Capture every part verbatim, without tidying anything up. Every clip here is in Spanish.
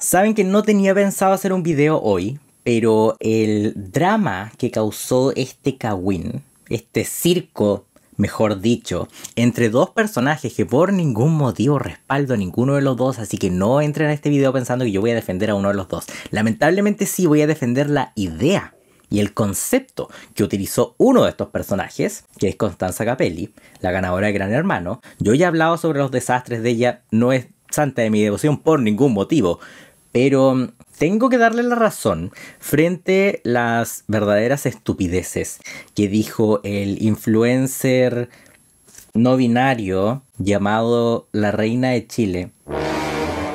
Saben que no tenía pensado hacer un video hoy, pero el drama que causó este cagüín, este circo, mejor dicho, entre dos personajes que por ningún motivo respaldo a ninguno de los dos, así que no entren a este video pensando que yo voy a defender a uno de los dos. Lamentablemente sí voy a defender la idea y el concepto que utilizó uno de estos personajes, que es Constanza Capelli, la ganadora de Gran Hermano. Yo ya he hablado sobre los desastres de ella, no es santa de mi devoción por ningún motivo, pero tengo que darle la razón frente a las verdaderas estupideces que dijo el influencer no binario llamado La Reina de Chile,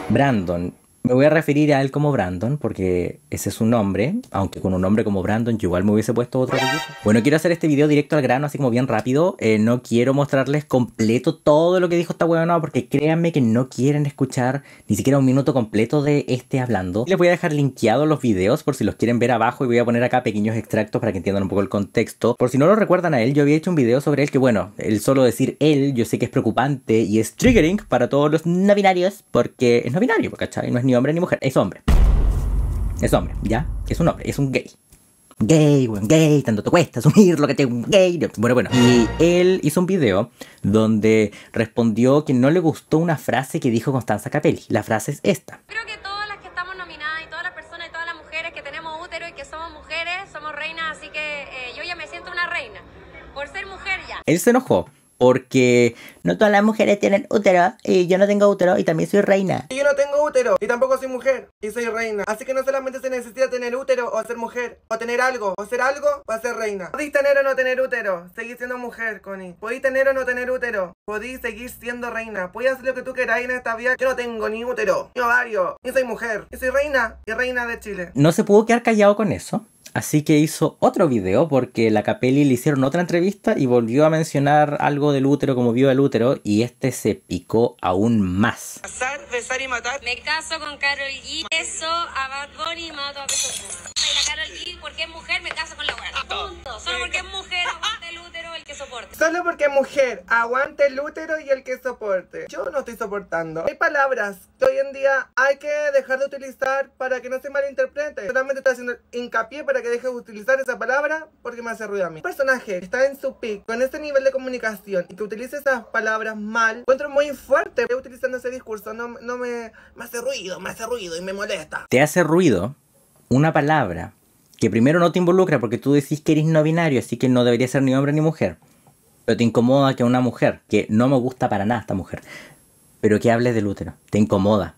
Brandon. Me voy a referir a él como Brandon porque ese es su nombre, aunque con un nombre como Brandon yo igual me hubiese puesto otro apellido. Bueno, quiero hacer este video directo al grano, así como bien rápido. Eh, no quiero mostrarles completo todo lo que dijo esta huevona porque créanme que no quieren escuchar ni siquiera un minuto completo de este hablando. Les voy a dejar linkeados los videos por si los quieren ver abajo y voy a poner acá pequeños extractos para que entiendan un poco el contexto. Por si no lo recuerdan a él, yo había hecho un video sobre él que, bueno, el solo decir él, yo sé que es preocupante y es triggering para todos los no binarios porque es no binario, ¿cachai? No es ni Ni hombre ni mujer, es hombre. Es hombre, ¿ya? Es un hombre, es un gay. Gay, weón, gay, tanto te cuesta asumirlo que te un gay. Bueno, bueno. Y él hizo un video donde respondió que no le gustó una frase que dijo Constanza Capelli. La frase es esta. Creo que todas las que estamos nominadas y todas las personas y todas las mujeres que tenemos útero y que somos mujeres, somos reinas, así que eh, yo ya me siento una reina. Por ser mujer ya. Él se enojó porque no todas las mujeres tienen útero y yo no tengo útero y también soy reina. Y yo no tengo útero y tampoco soy mujer y soy reina. Así que no solamente se necesita tener útero o ser mujer o tener algo o ser algo o ser reina. Podís tener o no tener útero, seguís siendo mujer, Connie. Podís tener o no tener útero, podís seguir siendo reina. Podés hacer lo que tú queráis en esta vida. Yo no tengo ni útero, ni ovario, ni soy mujer. Y soy reina y reina de Chile. No se pudo quedar callado con eso. Así que hizo otro video porque la Capelli le hicieron otra entrevista y volvió a mencionar algo del útero, como vio el útero, y este se picó aún más. Casar, besar y matar. Me caso con Karol G, beso a Bad Bunny y mato a Peso Pluma. Soy la Karol G, porque es mujer, me caso con la guarda. Punto. Solo porque es mujer, aguante el útero, el que soporte. Solo porque es mujer, aguante el útero y el que soporte. Yo no estoy soportando. Hay palabras que hoy en día hay que dejar de utilizar para que no se malinterprete. Solamente estoy haciendo hincapié para que deje de utilizar esa palabra porque me hace ruido a mí. Un personaje que está en su pic con ese nivel de comunicación y que utiliza esas palabras mal, encuentro muy fuerte utilizando ese discurso. No, no me, me hace ruido, me hace ruido y me molesta. Te hace ruido una palabra que primero no te involucra porque tú decís que eres no binario, así que no debería ser ni hombre ni mujer. Pero te incomoda que una mujer, que no me gusta para nada esta mujer, pero que hables del útero, te incomoda.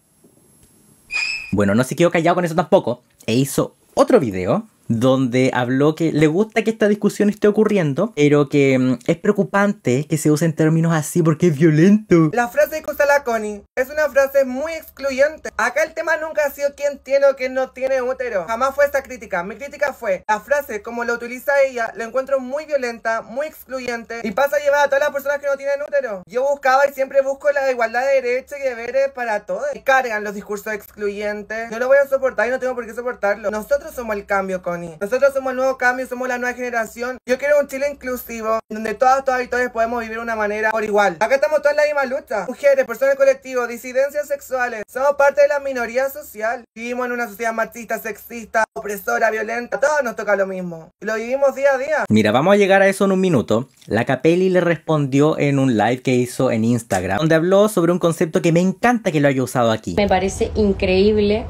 Bueno, no se quedó callado con eso tampoco e hizo otro video donde habló que le gusta que esta discusión esté ocurriendo, pero que um, es preocupante que se usen términos así porque es violento. La frase que usa la Connie es una frase muy excluyente. Acá el tema nunca ha sido quién tiene o quién no tiene útero. Jamás fue esta crítica. Mi crítica fue la frase como la utiliza ella, la encuentro muy violenta, muy excluyente y pasa a llevar a todas las personas que no tienen útero. Yo buscaba y siempre busco la igualdad de derechos y deberes para todos. Y cargan los discursos excluyentes. Yo lo voy a soportar y no tengo por qué soportarlo. Nosotros somos el cambio, Connie. Nosotros somos el nuevo cambio, somos la nueva generación. Yo quiero un Chile inclusivo, donde todas, todas y todos podemos vivir de una manera por igual. Acá estamos todas en la misma lucha. Mujeres, personas colectivas, disidencias sexuales. Somos parte de la minoría social. Vivimos en una sociedad machista, sexista, opresora, violenta. A todos nos toca lo mismo. Lo vivimos día a día. Mira, vamos a llegar a eso en un minuto. La Capelli le respondió en un live que hizo en Instagram, donde habló sobre un concepto que me encanta que lo haya usado aquí. Me parece increíble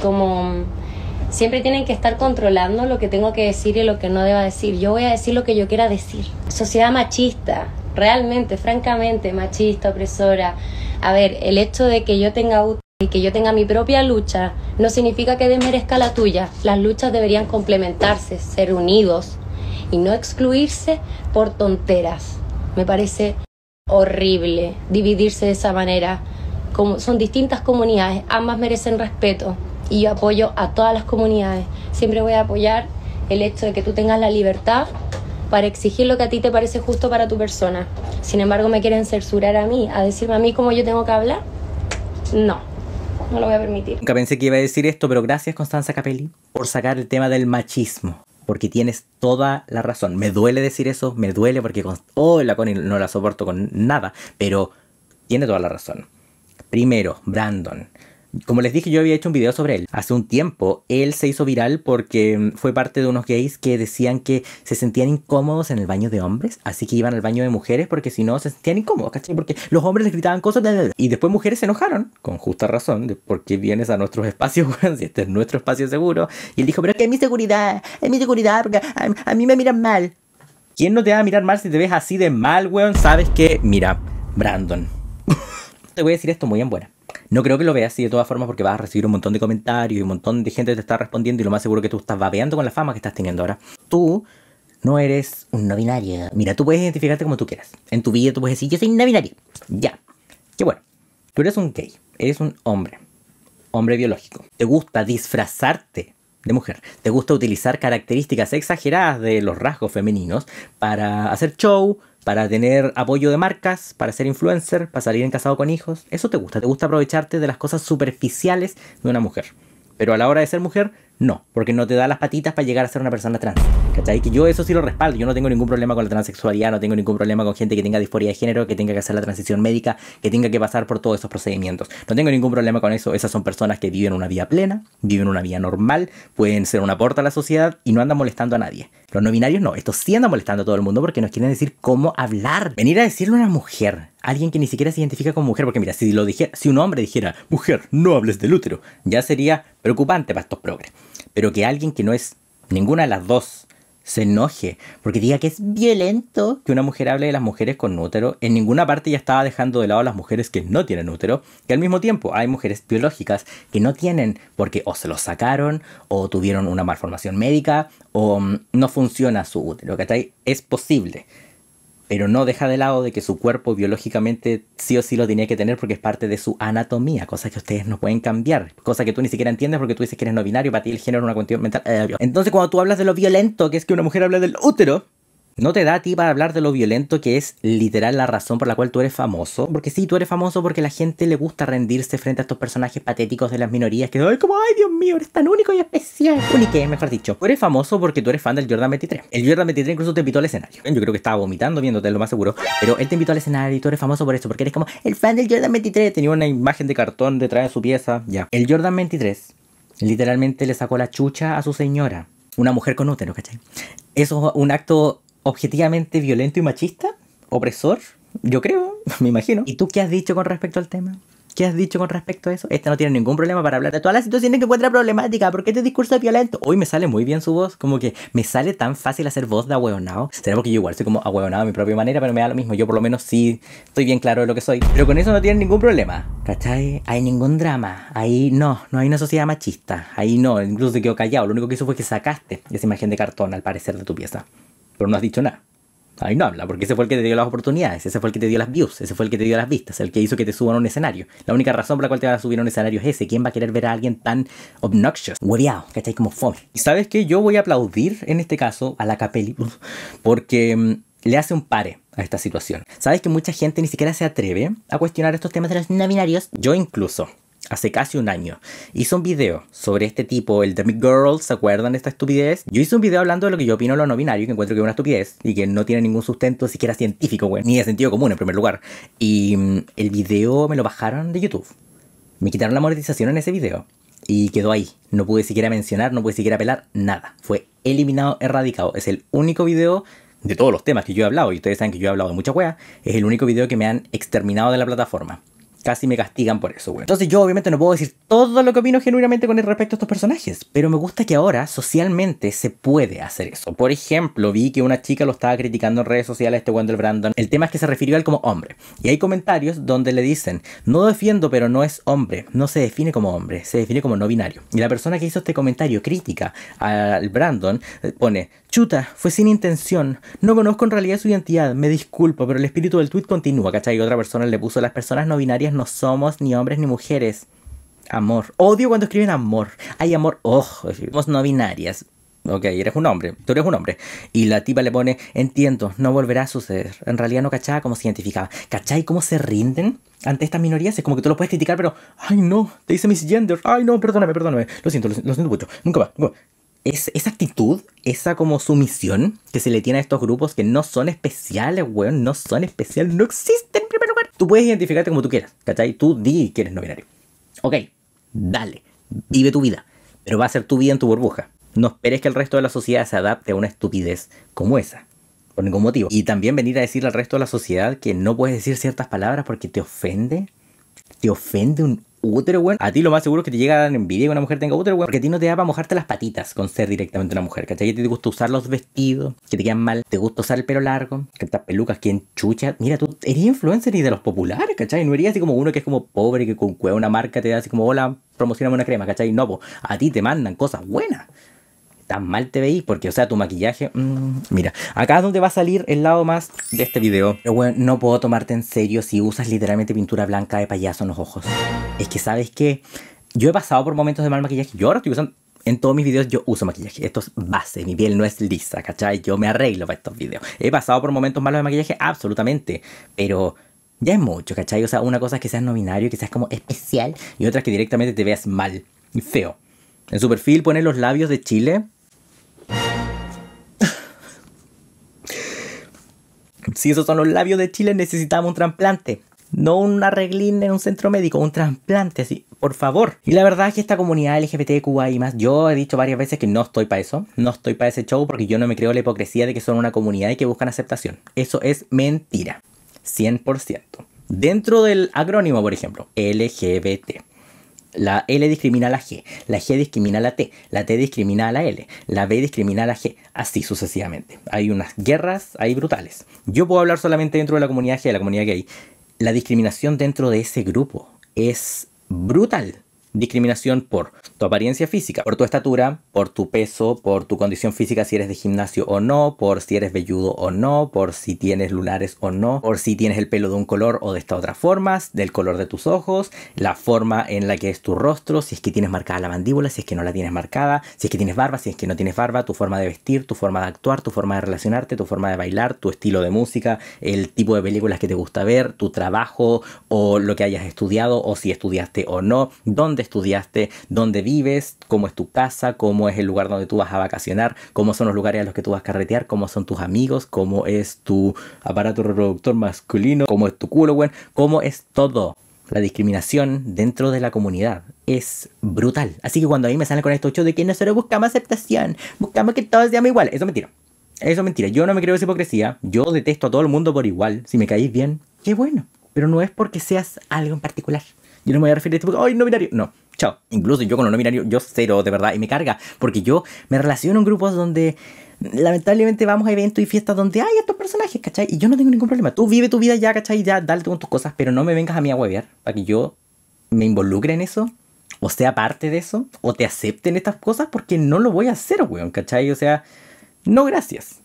como siempre tienen que estar controlando lo que tengo que decir y lo que no deba decir. Yo voy a decir lo que yo quiera decir. Sociedad machista, realmente, francamente, machista, opresora. A ver, el hecho de que yo tenga útero y que yo tenga mi propia lucha no significa que desmerezca la tuya. Las luchas deberían complementarse, ser unidos y no excluirse por tonteras. Me parece horrible dividirse de esa manera. Como son distintas comunidades, ambas merecen respeto. Y yo apoyo a todas las comunidades. Siempre voy a apoyar el hecho de que tú tengas la libertad para exigir lo que a ti te parece justo para tu persona. Sin embargo, me quieren censurar a mí, a decirme a mí cómo yo tengo que hablar. No, no lo voy a permitir. Nunca pensé que iba a decir esto, pero gracias, Constanza Capelli, por sacar el tema del machismo. Porque tienes toda la razón. Me duele decir eso, me duele porque con... oh, la Connie no la soporto con nada. Pero tiene toda la razón. Primero, Brandon. Como les dije, yo había hecho un video sobre él. Hace un tiempo, él se hizo viral porque fue parte de unos gays que decían que se sentían incómodos en el baño de hombres, así que iban al baño de mujeres porque si no se sentían incómodos, ¿cachai? Porque los hombres les gritaban cosas, bla, bla, bla. Y después mujeres se enojaron, con justa razón, de por qué vienes a nuestros espacios, si este es nuestro espacio seguro. Y él dijo, pero es que es mi seguridad, es mi seguridad, porque a, a mí me miran mal. ¿Quién no te va a mirar mal si te ves así de mal, weón? ¿Sabes qué? Mira, Brandon, te voy a decir esto muy en buena. No creo que lo veas así de todas formas porque vas a recibir un montón de comentarios y un montón de gente te está respondiendo y lo más seguro que tú estás babeando con la fama que estás teniendo ahora. Tú no eres un no binario. Mira, tú puedes identificarte como tú quieras. En tu vida tú puedes decir, yo soy no binario. Ya. Qué bueno. Tú eres un gay. Eres un hombre. Hombre biológico. Te gusta disfrazarte de mujer. Te gusta utilizar características exageradas de los rasgos femeninos para hacer show, para tener apoyo de marcas, para ser influencer, para salir en Casado con Hijos. Eso te gusta. Te gusta aprovecharte de las cosas superficiales de una mujer. Pero a la hora de ser mujer, no. Porque no te da las patitas para llegar a ser una persona trans. ¿Cachai? Que yo eso sí lo respaldo. Yo no tengo ningún problema con la transexualidad. No tengo ningún problema con gente que tenga disforia de género, que tenga que hacer la transición médica, que tenga que pasar por todos esos procedimientos. No tengo ningún problema con eso. Esas son personas que viven una vida plena, viven una vida normal, pueden ser un aporte a la sociedad y no andan molestando a nadie. Los no binarios no, estos sí andan molestando a todo el mundo porque nos quieren decir cómo hablar. Venir a decirle a una mujer, alguien que ni siquiera se identifica como mujer, porque mira, si lo dijera, si un hombre dijera, mujer, no hables del útero, ya sería preocupante para estos progres. Pero que alguien que no es ninguna de las dos se enoje porque diga que es violento que una mujer hable de las mujeres con útero, en ninguna parte ya estaba dejando de lado a las mujeres que no tienen útero, que al mismo tiempo hay mujeres biológicas que no tienen porque o se los sacaron, o tuvieron una malformación médica, o no funciona su útero, ¿cachai? Es posible, pero no deja de lado de que su cuerpo biológicamente sí o sí lo tenía que tener porque es parte de su anatomía, cosa que ustedes no pueden cambiar, cosa que tú ni siquiera entiendes porque tú dices que eres no binario, para ti el género es una cuestión mental. Entonces cuando tú hablas de lo violento que es que una mujer habla del útero, no te da a ti para hablar de lo violento que es literal la razón por la cual tú eres famoso. Porque sí, tú eres famoso porque la gente le gusta rendirse frente a estos personajes patéticos de las minorías que ay, como, ay, Dios mío, eres tan único y especial. Unique, mejor dicho. Tú eres famoso porque tú eres fan del Jordan veintitrés. El Jordan veintitrés incluso te invitó al escenario. Yo creo que estaba vomitando viéndote, lo más seguro. Pero él te invitó al escenario y tú eres famoso por eso, porque eres como el fan del Jordan veintitrés. Tenía una imagen de cartón detrás de su pieza. Ya. El Jordan veintitrés literalmente le sacó la chucha a su señora. Una mujer con útero, ¿cachai? Eso es un acto objetivamente violento y machista, opresor, yo creo, me imagino. ¿Y tú qué has dicho con respecto al tema? ¿Qué has dicho con respecto a eso? Este no tiene ningún problema para hablar de todas las situaciones que encuentra problemática. ¿Por qué este discurso es violento? Hoy me sale muy bien su voz. Como que me sale tan fácil hacer voz de ahueonado. Será porque yo igual soy como ahueonado a mi propia manera, pero me da lo mismo. Yo por lo menos sí estoy bien claro de lo que soy. Pero con eso no tienen ningún problema, ¿cachai? Hay ningún drama. Ahí no, no hay una sociedad machista. Ahí no, incluso te quedó callado. Lo único que hizo fue que sacaste esa imagen de cartón, al parecer, de tu pieza. Pero no has dicho nada. Ahí no habla, porque ese fue el que te dio las oportunidades, ese fue el que te dio las views, ese fue el que te dio las vistas, el que hizo que te suban a un escenario. La única razón por la cual te van a subir a un escenario es ese. ¿Quién va a querer ver a alguien tan obnoxious, hueveado, cachai, como fome? ¿Y sabes qué? Yo voy a aplaudir, en este caso, a la Capelli, porque le hace un pare a esta situación. ¿Sabes que mucha gente ni siquiera se atreve a cuestionar estos temas de los no binarios? Yo incluso, hace casi un año, hice un video sobre este tipo, el de Demi Girls, ¿se acuerdan de esta estupidez? Yo hice un video hablando de lo que yo opino de lo no binario, que encuentro que es una estupidez y que no tiene ningún sustento siquiera científico, güey, ni de sentido común en primer lugar. Y mmm, el video me lo bajaron de YouTube. Me quitaron la monetización en ese video y quedó ahí. No pude siquiera mencionar, no pude siquiera apelar, nada. Fue eliminado, erradicado. Es el único video de todos los temas que yo he hablado, y ustedes saben que yo he hablado de mucha wea, es el único video que me han exterminado de la plataforma. Casi me castigan por eso, güey. Entonces yo obviamente no puedo decir todo lo que opino genuinamente con el respecto a estos personajes, pero me gusta que ahora socialmente se puede hacer eso. Por ejemplo, vi que una chica lo estaba criticando en redes sociales, este Wendell Brandon. El tema es que se refirió a él como hombre. Y hay comentarios donde le dicen, no defiendo pero no es hombre, no se define como hombre, se define como no binario. Y la persona que hizo este comentario crítica al Brandon pone, chuta, fue sin intención, no conozco en realidad su identidad, me disculpo, pero el espíritu del tweet continúa, ¿cachai? Y otra persona le puso, las personas no binarias no somos ni hombres ni mujeres. Amor. Odio cuando escriben amor. Hay amor. Oh, somos no binarias. Ok, eres un hombre. Tú eres un hombre. Y la tipa le pone, entiendo, no volverá a suceder. En realidad no cachaba cómo se identificaba. ¿Cachai cómo se rinden ante estas minorías? Es como que tú lo puedes criticar, pero ay no, te hice misgender. Ay no, perdóname, perdóname. Lo siento, lo siento mucho. Nunca más. Nunca más. Es, esa actitud, esa como sumisión que se le tiene a estos grupos que no son especiales, weón, no son especiales, no existen en primer lugar. Tú puedes identificarte como tú quieras, ¿cachai? Tú di que eres no binario. Ok, dale, vive tu vida, pero va a ser tu vida en tu burbuja. No esperes que el resto de la sociedad se adapte a una estupidez como esa, por ningún motivo. Y también venir a decirle al resto de la sociedad que no puedes decir ciertas palabras porque te ofende, te ofende un útero, weón. A ti lo más seguro es que te llega a dar envidia que una mujer tenga útero, weón, porque a ti no te da para mojarte las patitas con ser directamente una mujer, ¿cachai? Que te gusta usar los vestidos, que te quedan mal, te gusta usar el pelo largo, que estas pelucas, que enchucha. Mira, tú eres influencer y de los populares, ¿cachai? No eres así como uno que es como pobre, que con cueva una marca te da así como, hola, promocioname una crema, ¿cachai? No, po, a ti te mandan cosas buenas. Tan mal te veís, porque, o sea, tu maquillaje... Mmm, mira, acá es donde va a salir el lado más de este video. Pero, bueno, no puedo tomarte en serio si usas literalmente pintura blanca de payaso en los ojos. Es que, ¿sabes qué? Yo he pasado por momentos de mal maquillaje. Yo ahora estoy usando... En todos mis videos yo uso maquillaje. Esto es base. Mi piel no es lisa, ¿cachai? Yo me arreglo para estos videos. He pasado por momentos malos de maquillaje, absolutamente. Pero... ya es mucho, ¿cachai? O sea, una cosa es que seas no binario, que seas como especial. Y otra es que directamente te veas mal y feo. En su perfil ponen los labios de Chile... Si esos son los labios de Chile, necesitamos un trasplante. No un arreglín en un centro médico, un trasplante, así, por favor. Y la verdad es que esta comunidad L G B T Q I A y más, yo he dicho varias veces que no estoy para eso. No estoy para ese show porque yo no me creo la hipocresía de que son una comunidad y que buscan aceptación. Eso es mentira. cien por ciento. Dentro del acrónimo, por ejemplo, L G B T. La L discrimina a la G, la G discrimina a la T, la T discrimina a la L, la B discrimina a la G, así sucesivamente. Hay unas guerras ahí brutales. Yo puedo hablar solamente dentro de la comunidad G, de la comunidad gay. La discriminación dentro de ese grupo es brutal. Discriminación por tu apariencia física, por tu estatura, por tu peso, por tu condición física, si eres de gimnasio o no, por si eres velludo o no, por si tienes lunares o no, por si tienes el pelo de un color o de esta otra forma, del color de tus ojos, la forma en la que es tu rostro, si es que tienes marcada la mandíbula, si es que no la tienes marcada, si es que tienes barba, si es que no tienes barba, tu forma de vestir, tu forma de actuar, tu forma de relacionarte, tu forma de bailar, tu estilo de música, el tipo de películas que te gusta ver, tu trabajo o lo que hayas estudiado o si estudiaste o no, dónde estudiaste, dónde vives, cómo es tu casa, cómo es el lugar donde tú vas a vacacionar, cómo son los lugares a los que tú vas a carretear, cómo son tus amigos, cómo es tu aparato reproductor masculino, cómo es tu culo, güey, cómo es todo. La discriminación dentro de la comunidad es brutal. Así que cuando a mí me salen con esto ocho de que nosotros buscamos aceptación, buscamos que todos seamos iguales, eso es mentira. Eso es mentira. Yo no me creo esa hipocresía. Yo detesto a todo el mundo por igual. Si me caís bien, qué bueno. Pero no es porque seas algo en particular. Yo no me voy a referir a este porque, ¡ay, no binario! No, chao. Incluso yo con los no binarios, yo cero, de verdad, y me carga. Porque yo me relaciono en grupos donde, lamentablemente, vamos a eventos y fiestas donde hay estos personajes, ¿cachai? Y yo no tengo ningún problema. Tú vive tu vida ya, ¿cachai? Ya, dale con tus cosas, pero no me vengas a mí a huevear para que yo me involucre en eso, o sea parte de eso, o te acepten estas cosas, porque no lo voy a hacer, weón, ¿cachai? O sea, no gracias.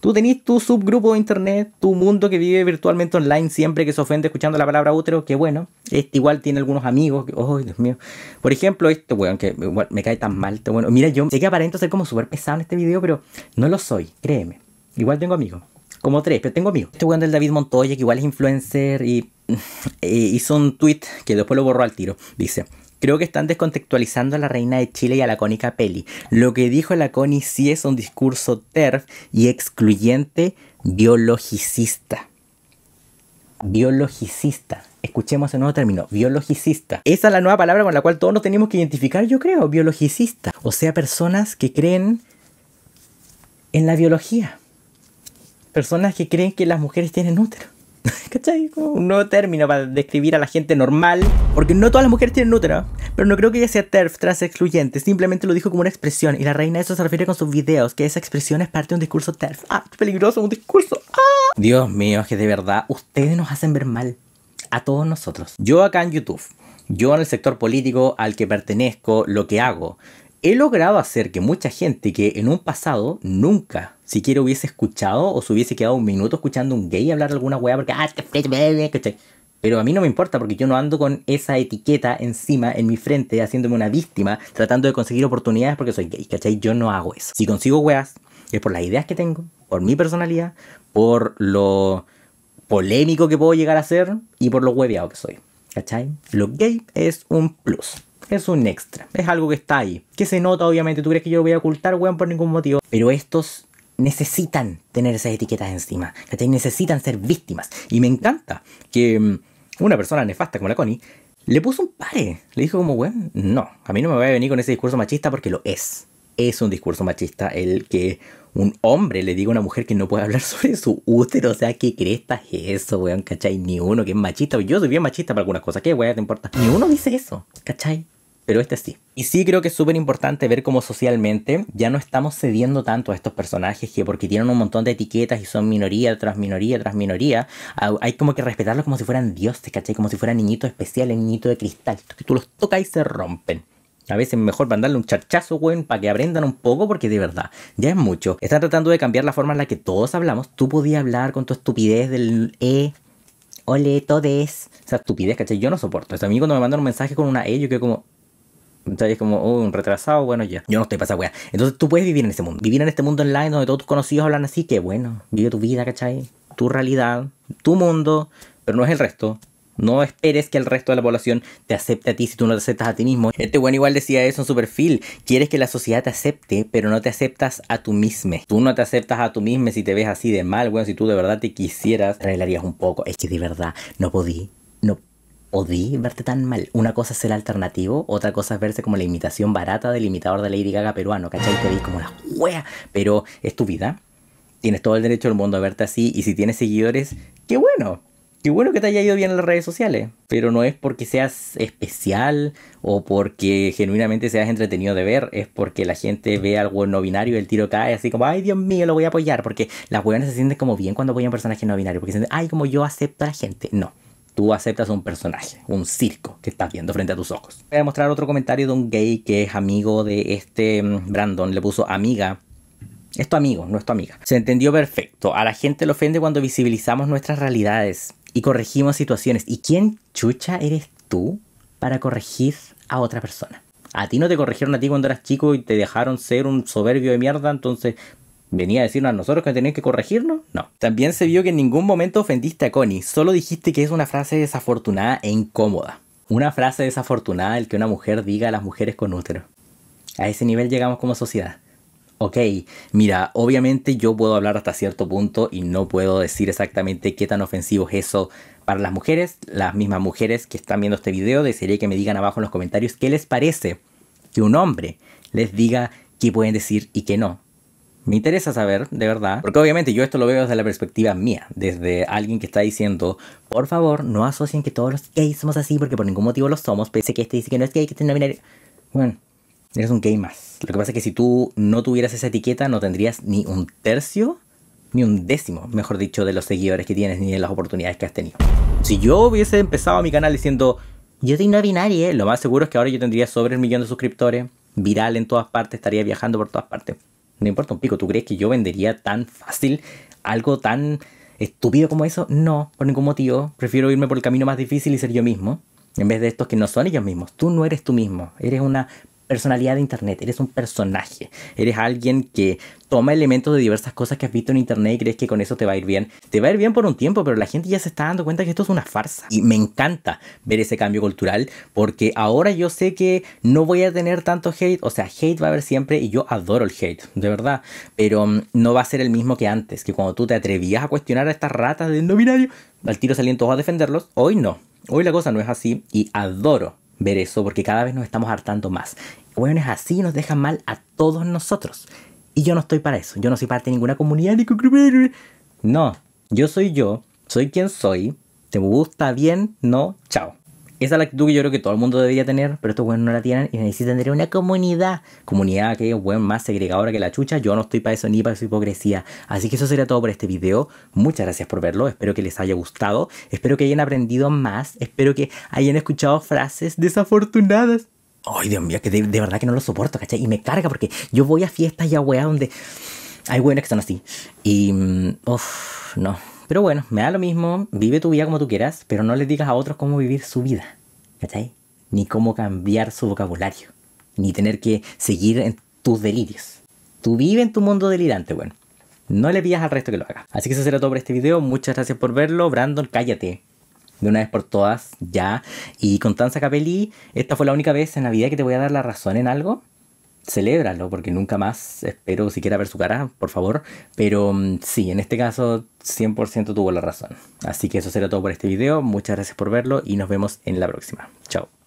Tú tenés tu subgrupo de internet, tu mundo que vive virtualmente online siempre que se ofende escuchando la palabra útero, que bueno, este igual tiene algunos amigos, que, oh, Dios mío. Por ejemplo, este weón que bueno, me cae tan mal, este bueno. Mira, yo sé que aparento ser como súper pesado en este video, pero no lo soy, créeme. Igual tengo amigos, como tres, pero tengo amigos. Este weón del David Montoya, que igual es influencer y e hizo un tweet que después lo borró al tiro. Dice... Creo que están descontextualizando a La Reina de Chile y a la Connie Capelli. Lo que dijo la Connie sí es un discurso TERF y excluyente biologicista. Biologicista. Escuchemos el nuevo término, biologicista. Esa es la nueva palabra con la cual todos nos tenemos que identificar, yo creo, biologicista. O sea, personas que creen en la biología. Personas que creen que las mujeres tienen útero. ¿Cachai? Como un nuevo término para describir a la gente normal. Porque no todas las mujeres tienen útero. Pero no creo que ella sea TERF, trans excluyente. Simplemente lo dijo como una expresión. Y la reina a eso se refiere con sus videos. Que esa expresión es parte de un discurso TERF. ¡Ah! ¡Qué peligroso! ¡Un discurso! ¡Ah! Dios mío, que de verdad ustedes nos hacen ver mal. A todos nosotros. Yo acá en YouTube. Yo en el sector político al que pertenezco. Lo que hago. He logrado hacer que mucha gente que en un pasado nunca... siquiera hubiese escuchado o se hubiese quedado un minuto escuchando a un gay hablar alguna weá porque... ah, pero a mí no me importa porque yo no ando con esa etiqueta encima en mi frente haciéndome una víctima tratando de conseguir oportunidades porque soy gay, ¿cachai? Yo no hago eso. Si consigo weas es por las ideas que tengo, por mi personalidad, por lo polémico que puedo llegar a ser y por lo hueveado que soy, ¿cachai? Lo gay es un plus. Es un extra. Es algo que está ahí. Que se nota, obviamente. ¿Tú crees que yo lo voy a ocultar, weón, por ningún motivo? Pero estos... necesitan tener esas etiquetas encima, ¿cachai? Necesitan ser víctimas. Y me encanta que una persona nefasta como la Connie le puso un pare. Le dijo como, bueno, no, a mí no me voy a venir con ese discurso machista porque lo es. Es un discurso machista el que un hombre le diga a una mujer que no puede hablar sobre su útero. O sea, ¿qué cresta es eso, weón? ¿Cachai? Ni uno que es machista. Yo soy bien machista para algunas cosas. ¿Qué, weón, te importa? Ni uno dice eso, ¿cachai? Pero este sí. Y sí creo que es súper importante ver cómo socialmente ya no estamos cediendo tanto a estos personajes que porque tienen un montón de etiquetas y son minoría tras minoría tras minoría, hay como que respetarlos como si fueran dioses, ¿cachai? Como si fueran niñitos especiales, niñitos de cristal, que tú los tocas y se rompen. A veces mejor mandarle un charchazo, weón, para que aprendan un poco, porque de verdad, ya es mucho. Están tratando de cambiar la forma en la que todos hablamos. Tú podías hablar con tu estupidez del E, ole, todes. O sea, estupidez, ¿cachai? Yo no soporto. O sea, a mí cuando me mandan un mensaje con una E, yo quedo como... Entonces es como, oh, un retrasado, bueno, ya. Yo no estoy pasada, weá. Entonces tú puedes vivir en ese mundo. Vivir en este mundo online donde todos tus conocidos hablan así, que bueno, vive tu vida, ¿cachai? Tu realidad, tu mundo, pero no es el resto. No esperes que el resto de la población te acepte a ti si tú no te aceptas a ti mismo. Este weón igual decía eso en su perfil. Quieres que la sociedad te acepte, pero no te aceptas a tú mismo. Tú no te aceptas a tú mismo si te ves así de mal, weón. Si tú de verdad te quisieras, te arreglarías un poco. Es que de verdad, no podí, no podí. Odí verte tan mal. Una cosa es el alternativo, otra cosa es verse como la imitación barata del imitador de Lady Gaga peruano, ¿cachai? Te vi como la wea, pero es tu vida. Tienes todo el derecho del mundo a verte así, y si tienes seguidores, qué bueno. Qué bueno que te haya ido bien en las redes sociales, pero no es porque seas especial o porque genuinamente seas entretenido de ver, es porque la gente ve algo no binario y el tiro cae así como, ay Dios mío, lo voy a apoyar, porque las weonas se sienten como bien cuando apoyan a un personaje no binario, porque se sienten, ay, como yo acepto a la gente. No. Tú aceptas un personaje, un circo que estás viendo frente a tus ojos. Voy a mostrar otro comentario de un gay que es amigo de este Brandon. Le puso amiga. Es tu amigo, no es tu amiga. Se entendió perfecto. A la gente le ofende cuando visibilizamos nuestras realidades y corregimos situaciones. ¿Y quién chucha eres tú para corregir a otra persona? A ti no te corrigieron a ti cuando eras chico y te dejaron ser un soberbio de mierda, entonces... ¿Venía a decirnos a nosotros que tenían que corregirnos? No. También se vio que en ningún momento ofendiste a Connie. Solo dijiste que es una frase desafortunada e incómoda. Una frase desafortunada el que una mujer diga a las mujeres con útero. A ese nivel llegamos como sociedad. Ok, mira, obviamente yo puedo hablar hasta cierto punto y no puedo decir exactamente qué tan ofensivo es eso para las mujeres. Las mismas mujeres que están viendo este video, desearía que me digan abajo en los comentarios qué les parece que un hombre les diga qué pueden decir y qué no. Me interesa saber, de verdad, porque obviamente yo esto lo veo desde la perspectiva mía, desde alguien que está diciendo, por favor, no asocien que todos los gays somos así, porque por ningún motivo lo somos, pese que este dice que no es gay, que este no es binario. Bueno, eres un gay más. Lo que pasa es que si tú no tuvieras esa etiqueta, no tendrías ni un tercio, ni un décimo, mejor dicho, de los seguidores que tienes, ni de las oportunidades que has tenido. Si yo hubiese empezado mi canal diciendo, yo soy no binario, ¿eh? Lo más seguro es que ahora yo tendría sobre el millón de suscriptores, viral en todas partes, estaría viajando por todas partes. No importa un pico, ¿tú crees que yo vendería tan fácil algo tan estúpido como eso? No, por ningún motivo. Prefiero irme por el camino más difícil y ser yo mismo, en vez de estos que no son ellos mismos. Tú no eres tú mismo, eres una personalidad de internet, eres un personaje. Eres alguien que toma elementos de diversas cosas que has visto en internet y crees que con eso te va a ir bien. Te va a ir bien por un tiempo, pero la gente ya se está dando cuenta que esto es una farsa. Y me encanta ver ese cambio cultural, porque ahora yo sé que no voy a tener tanto hate. O sea, hate va a haber siempre, y yo adoro el hate, de verdad. Pero um, no va a ser el mismo que antes, que cuando tú te atrevías a cuestionar a estas ratas del no binario, al tiro salían todos a defenderlos. Hoy no, hoy la cosa no es así, y adoro ver eso, porque cada vez nos estamos hartando más. Bueno, es así, nos dejan mal a todos nosotros. Y yo no estoy para eso. Yo no soy parte de ninguna comunidad. No, yo soy yo. Soy quien soy. ¿Te gusta bien? No, chao. Esa es la actitud que yo creo que todo el mundo debería tener, pero estos weones no la tienen y necesitan tener una comunidad. Comunidad que es weón más segregadora que la chucha. Yo no estoy para eso ni para su hipocresía. Así que eso sería todo por este video. Muchas gracias por verlo. Espero que les haya gustado. Espero que hayan aprendido más. Espero que hayan escuchado frases desafortunadas. Ay, Dios mío, que de, de verdad que no lo soporto, ¿cachai? Y me carga porque yo voy a fiestas y a weas donde hay weones que son así. Y... uff, no. Pero bueno, me da lo mismo, vive tu vida como tú quieras, pero no les digas a otros cómo vivir su vida, ¿cachai? Ni cómo cambiar su vocabulario, ni tener que seguir en tus delirios. Tú vive en tu mundo delirante, bueno. No le pidas al resto que lo haga. Así que eso será todo por este video, muchas gracias por verlo. Brandon, cállate, de una vez por todas, ya. Y Constanza Capelli, esta fue la única vez en la vida que te voy a dar la razón en algo. celébralo, porque nunca más espero siquiera ver su cara, por favor. Pero sí, en este caso cien por ciento tuvo la razón. Así que eso será todo por este video. Muchas gracias por verlo y nos vemos en la próxima. Chao.